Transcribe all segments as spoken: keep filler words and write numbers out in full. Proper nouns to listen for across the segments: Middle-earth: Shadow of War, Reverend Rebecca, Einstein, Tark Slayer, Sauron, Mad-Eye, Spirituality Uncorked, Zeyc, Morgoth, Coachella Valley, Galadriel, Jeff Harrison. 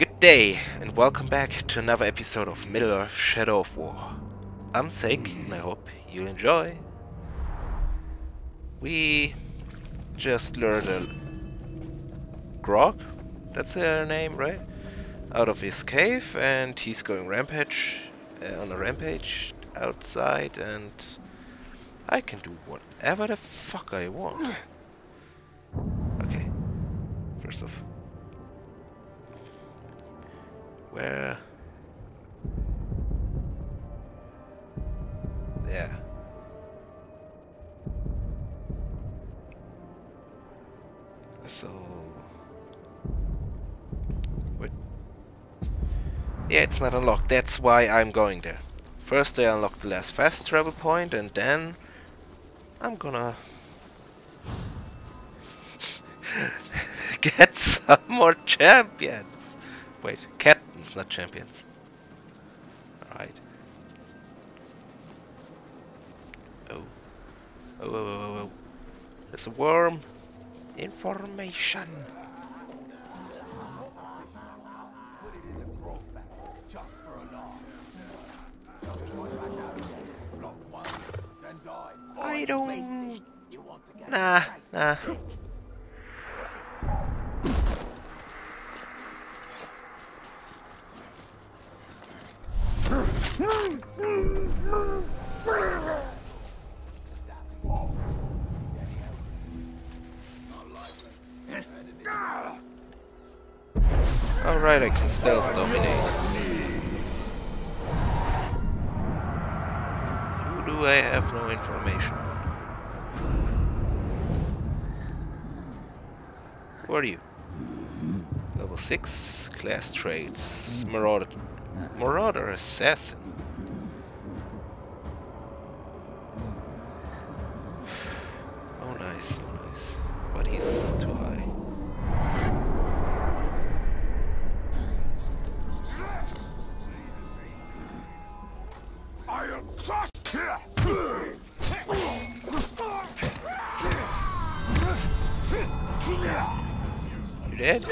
Good day and welcome back to another episode of Middle-earth: Shadow of War. I'm Zeyc and I hope you'll enjoy. We just learned a Grog, that's her name, right? Out of his cave, and he's going rampage uh, on a rampage outside, and I can do whatever the fuck I want. Okay, first off, where? Yeah. So, wait. Yeah, it's not unlocked. That's why I'm going there. First, I unlock the last fast travel point, and then I'm gonna get some more champions. Wait, cat. Not champions. Alright. Oh. Oh, oh, oh, oh. There's a worm. Information. I don't. Nah, nah. Alright, I can stealth dominate. Who do I have no information on? Who are you? Level six, class traits, marauder. Marauder assassin. Oh nice, oh nice. But he's too high. I'll crush you. You dead?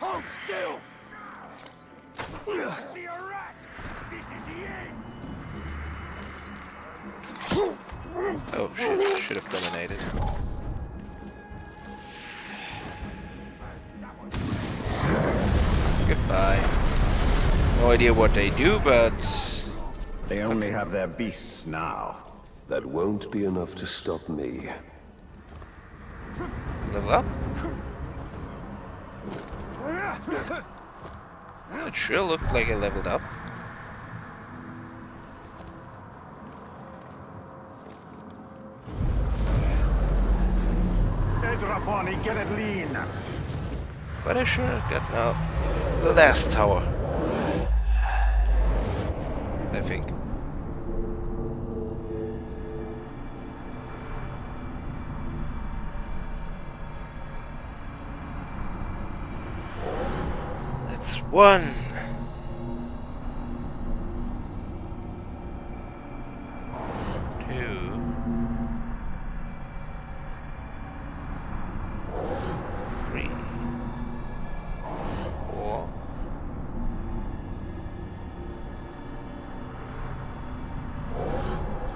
Hold still! I see a rat! This is the end! Oh shit, should have dominated. Goodbye. No idea what they do, but... They only have their beasts now. That won't be enough to stop me. Level up? It sure looked like I leveled up. Get it lean. But I sure got now the last tower, I think. One. Two. Three. Four.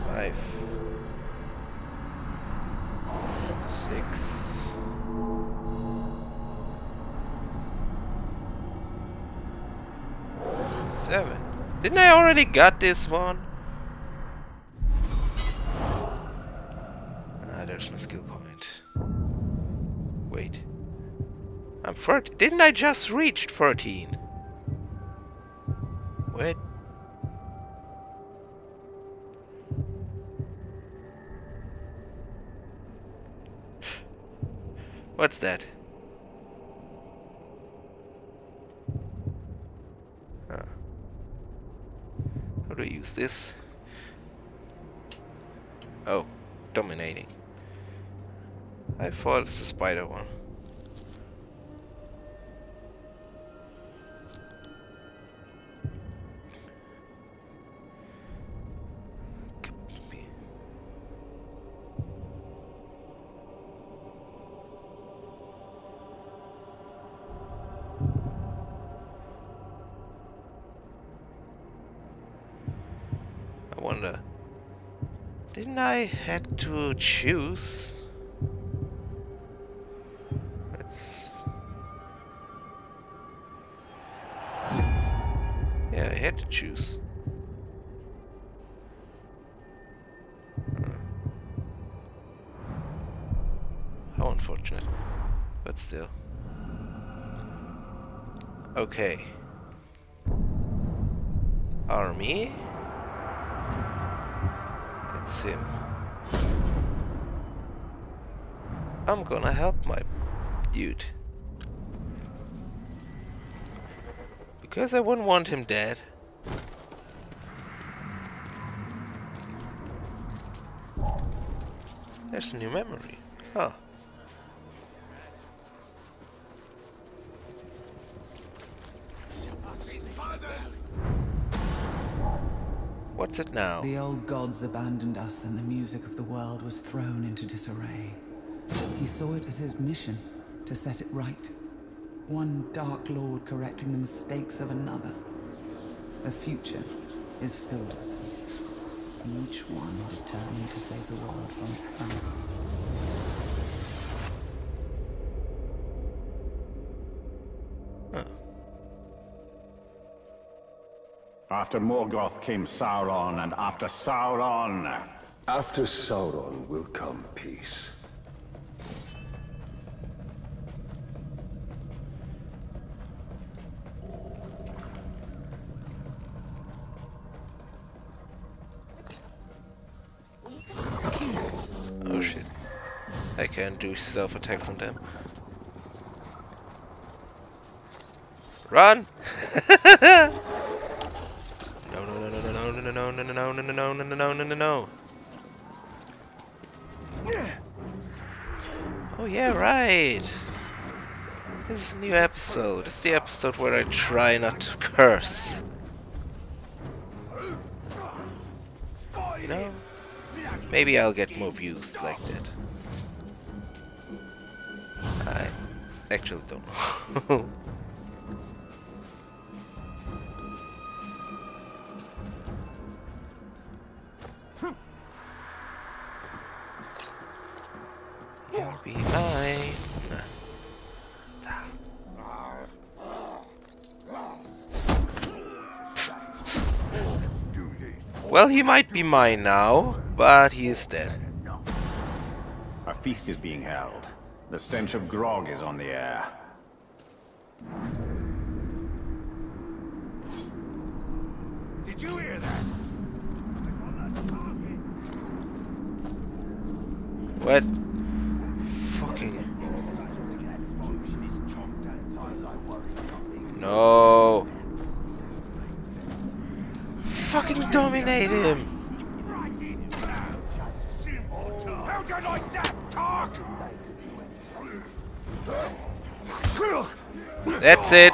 Five. Six. Seven. Didn't I already got this one? Ah, there's my skill point. Wait. I'm thirteen. Didn't I just reach thirteen? Wait. What's that? Use this. Oh, dominating. I thought it's the spider one. Didn't I had to choose? Let's... Yeah, I had to choose. How unfortunate. But still. Okay. Army. It's him. I'm gonna help my dude. Because I wouldn't want him dead. There's a new memory. Huh. What's it now? The old gods abandoned us and the music of the world was thrown into disarray. He saw it as his mission to set it right. One Dark Lord correcting the mistakes of another. The future is filled with them. Each one determined to save the world from itself. After Morgoth came Sauron, and after Sauron... After Sauron will come peace. Oh shit. I can't do self-attacks on them. Run! No, no, no, no, no, no, no, no, no. Oh, yeah, right. This is a new episode. It's the episode where I try not to curse. You know? Maybe I'll get more views like that. I actually don't know. Well, he might be mine now, but he is dead. A feast is being held. The stench of grog is on the air. Did you hear that? What? Fucking... No. Fucking dominate him! How do you like that, Tark? That's it!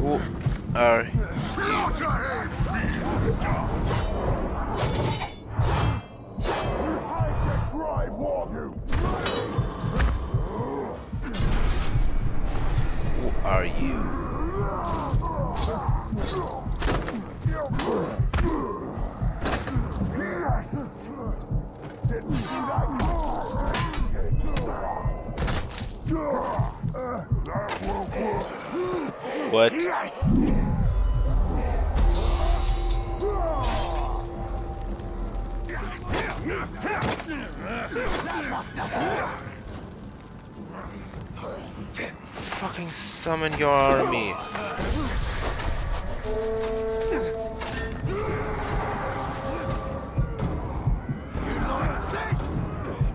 Who are you? Are you? What? Yes. Fucking summon your army. You like this?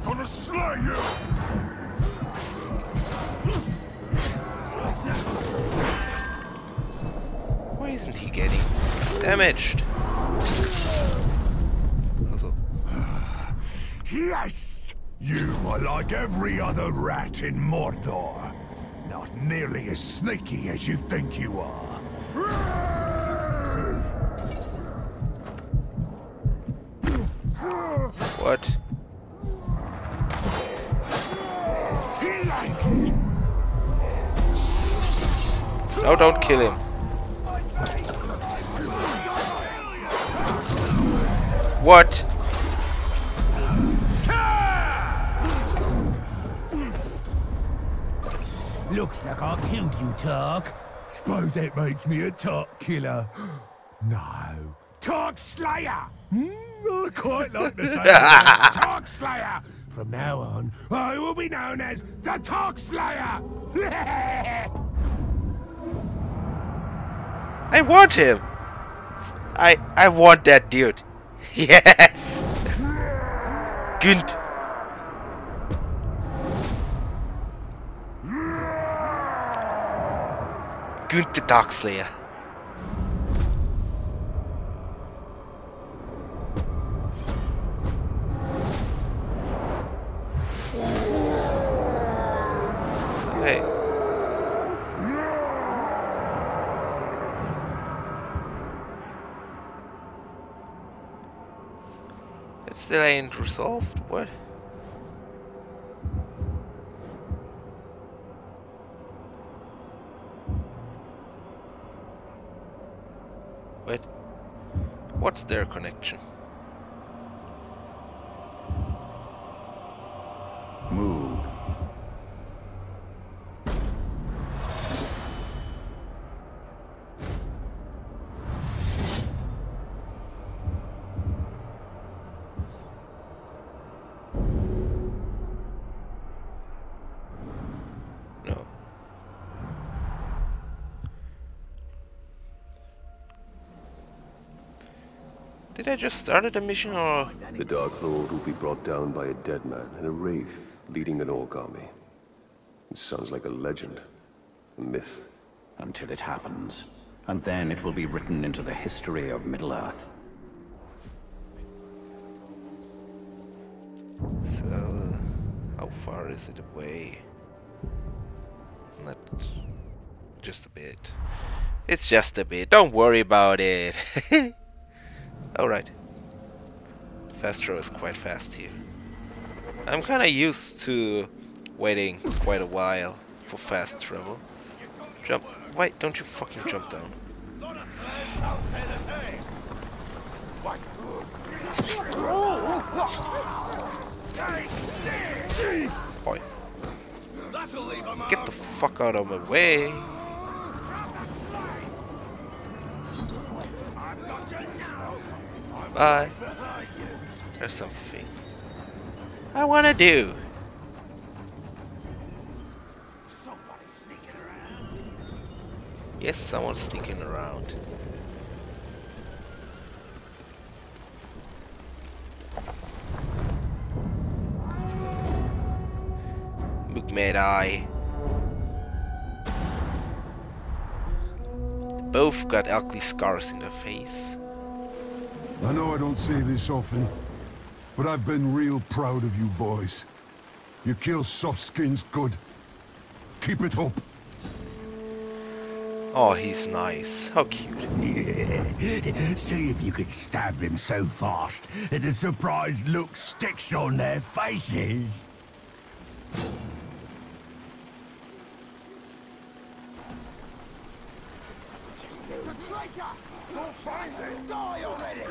Gonna slay you. Why isn't he getting damaged? Puzzle. Yes! You are like every other rat in Mordor. Not nearly as sneaky as you think you are. What? No, don't kill him. What? Looks like I killed you, Tark. Suppose that makes me a Tark killer. No. Tark Slayer! Mm, I quite like the sound of that. Tark Slayer! From now on, I will be known as the Tark Slayer! I want him! I I want that dude. Yes! Good. Good the Tark Slayer. Still ain't resolved? What? Wait. What's their connection? Move. Did I just started a mission or...? The Dark Lord will be brought down by a dead man and a wraith leading an orc army. It sounds like a legend, a myth. Until it happens. And then it will be written into the history of Middle-earth. So, how far is it away? Not just a bit. It's just a bit, don't worry about it. Alright. Fast throw is quite fast here. I'm kinda used to waiting quite a while for fast travel. Jump. Why don't you fucking jump down? Boy. Get the fuck out of my way. Bye. There's something I wanna do. Somebody's sneaking around. Yes, someone's sneaking around. Look, Mad-Eye. Both got ugly scars in their face. I know I don't say this often, but I've been real proud of you boys. You kill soft skins good. Keep it up. Oh, he's nice. How cute. Yeah. See if you could stab them so fast that the surprised look sticks on their faces. It's a traitor! Your friends will die already!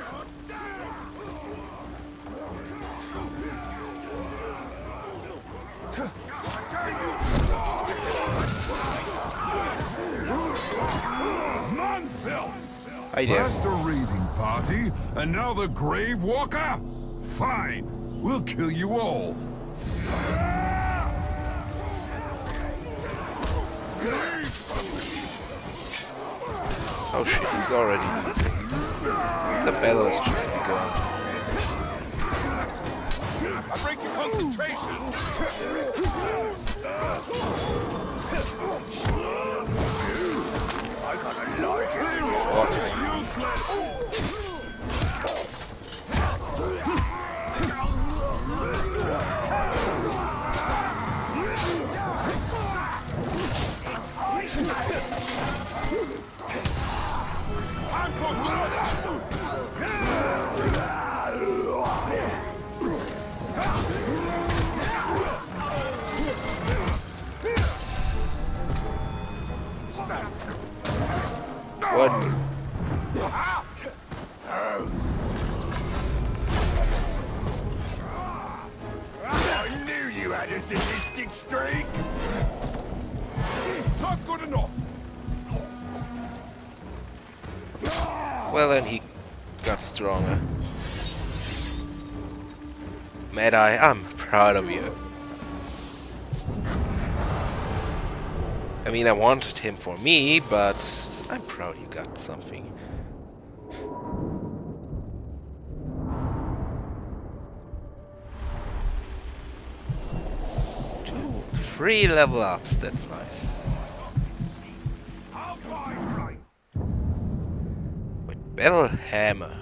I did. First a raiding party, and now the grave walker? Fine, we'll kill you all. Oh shit, he's already losing. The battle has just begun. I break your concentration! Time for murder! sadistic streak. Not good enough. Well, then he got stronger. Mad-Eye, I'm proud of you. I mean, I wanted him for me, but I'm proud you got something. Two, three level ups, that's nice. With Battle Hammer.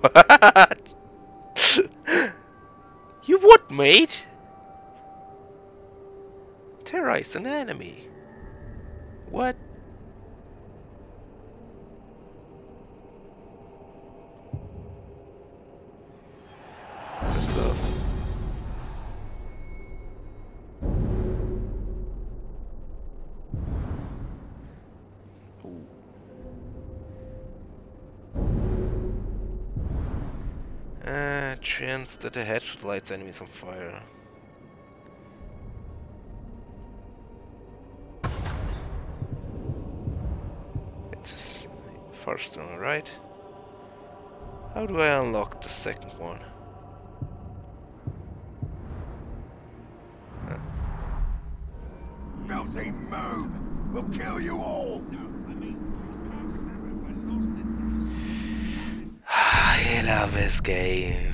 What? You would, mate? Terrorize an enemy. What? Other stuff. Ooh. Ah, chance that the headshot lights enemies on fire. First one, right? How do I unlock the second one? Huh. Filthy move! We'll kill you all! No, I mean, I love this game.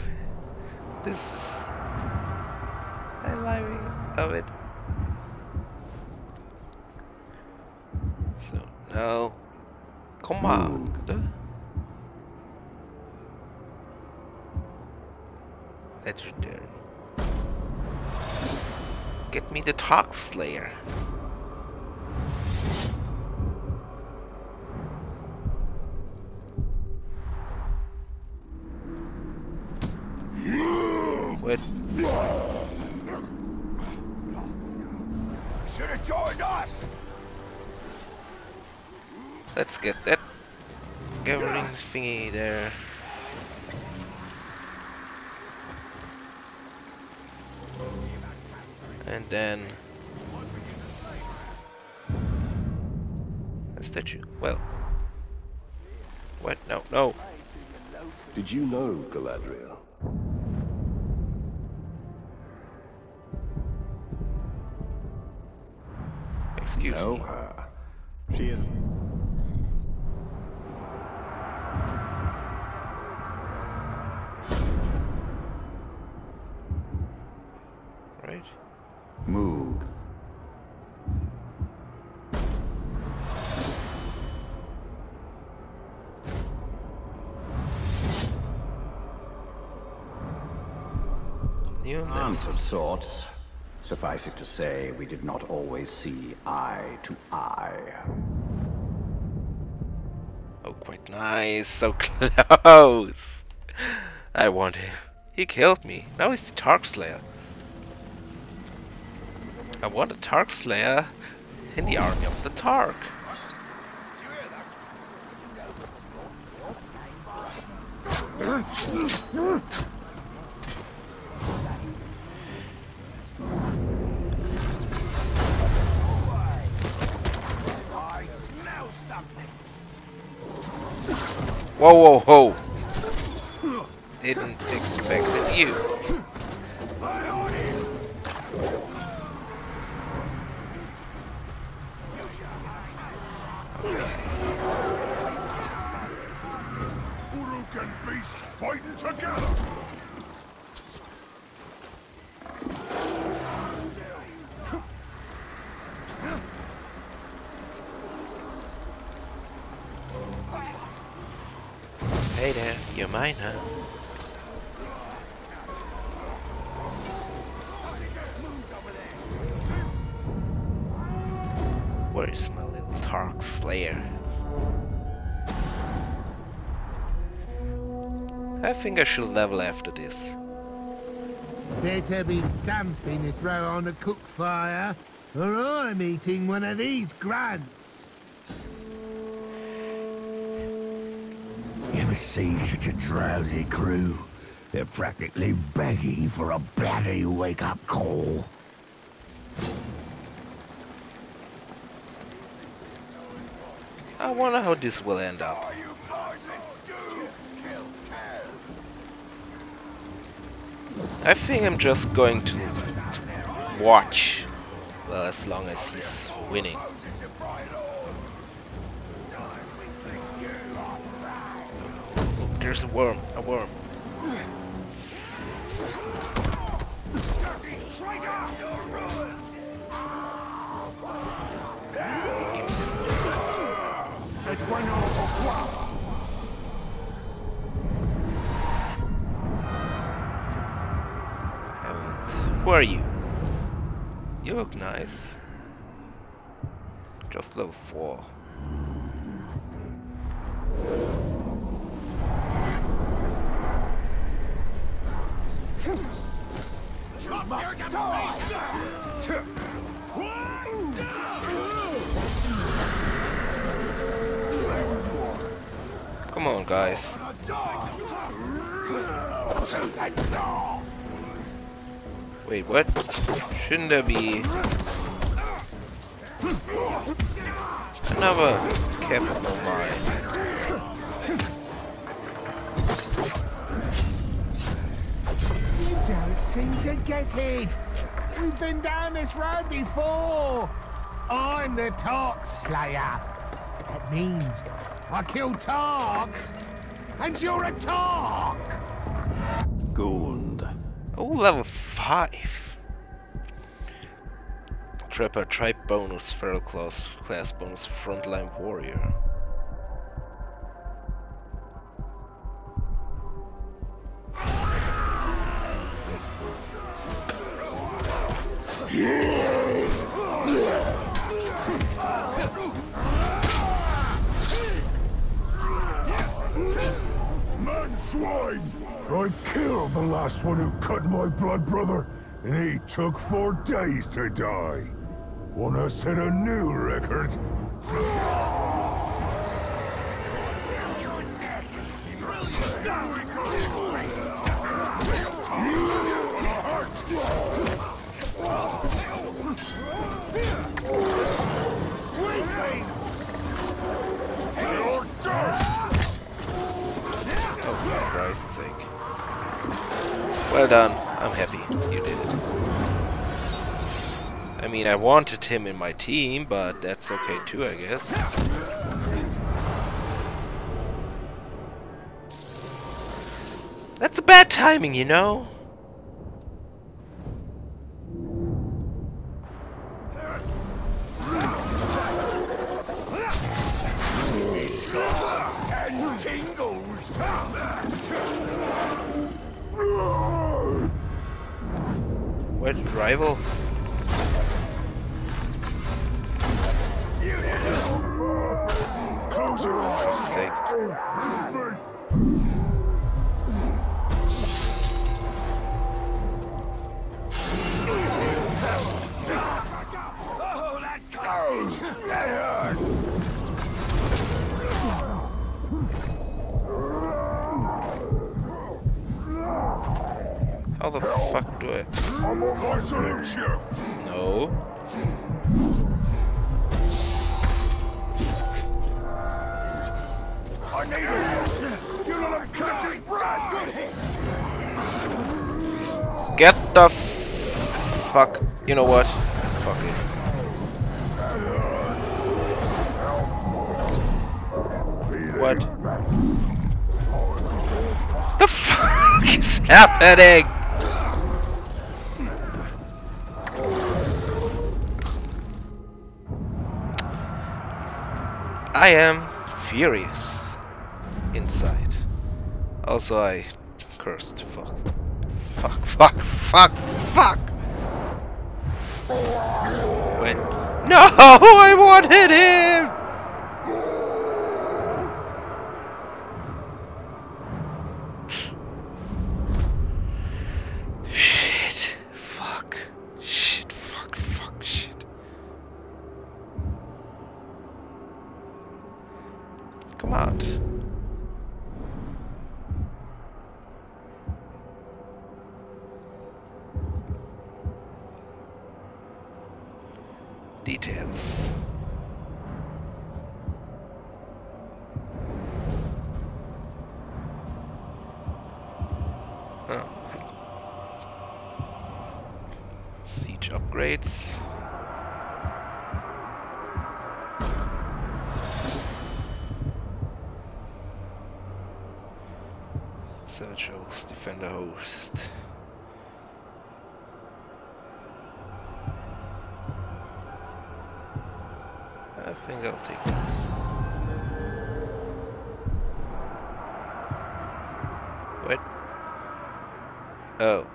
This is... I love it. Love it. So, now... Command. Legendary. Get me the Tark Slayer. What? Should have joined us. Let's get that gathering thingy there. And then... a statue. Well... What? No, no. Did you know, Galadriel? Excuse no, me. Her. She is... Move. Hunt of sorts. Suffice it to say, we did not always see eye to eye. Oh, quite nice. So close. I want him. He killed me. Now he's the Tark Slayer. I want a Tark Slayer in the army of the Tark. I smell something. Whoa, whoa, whoa! Didn't expect it, you. Fighting together. Hey there, you're mine, huh? Where is my little Tark Slayer? I think I should level after this. Better be something to throw on a cook fire, or I'm eating one of these grunts. You ever see such a drowsy crew? They're practically begging for a bloody wake-up call. I wonder how this will end up. I think I'm just going to watch, well, as long as he's winning. There's a worm, a worm. And who are you? You look nice. Just level four. You must die. Come on, guys. Wait, what? Shouldn't there be another capital mine? Don't seem to get it. We've been down this road before. I'm the Tark Slayer. That means I kill Tarks, and you're a Tark. Gond. Oh, level five. Trapper tribe bonus, feral class class bonus, frontline warrior. Man swine! I killed the last one who cut my blood brother, and he took four days to die. Wanna set a new record? Well done, I'm happy you did it. I mean, I wanted him in my team, but that's okay too, I guess. That's a bad timing, you know? What rival? Close your eyes. Oh, that goes. That hurt. How the fuck do I? I salute you. No. I need it. You little country brat. Good hit. Get the fuck. You know what? Fuck it. What? The fuck is happening? I am furious inside. Also, I cursed. Fuck. Fuck, fuck, fuck, fuck! Wait. No! I wanted him! Huh. Siege upgrades. Search host, defender host. I think I'll take this. What? Oh.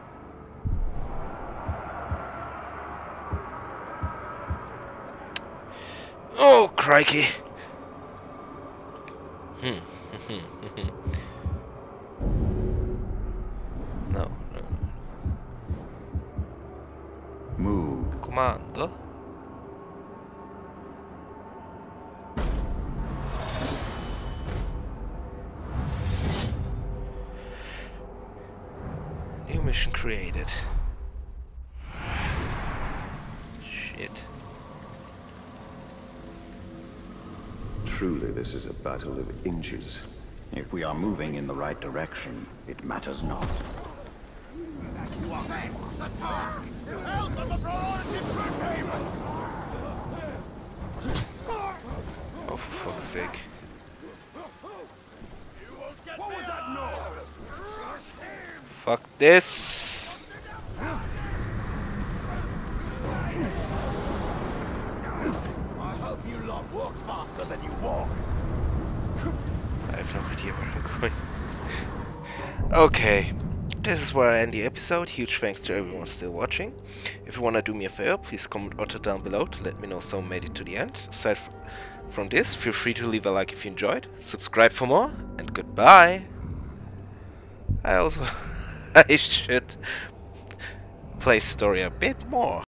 Oh, crikey! Hmm. No, no, no. Move. Comando. Mission created. Shit. Truly, this is a battle of inches. If we are moving in the right direction, it matters not. Oh, for fuck's sake. What was that noise? Fuck this. I hope you lot walk faster than you walk. I have no idea where I'm going. Okay. This is where I end the episode. Huge thanks to everyone still watching. If you wanna do me a favor, please comment Otter down below to let me know someone made it to the end. Aside from this, feel free to leave a like if you enjoyed, subscribe for more, and goodbye. I also I should play story a bit more.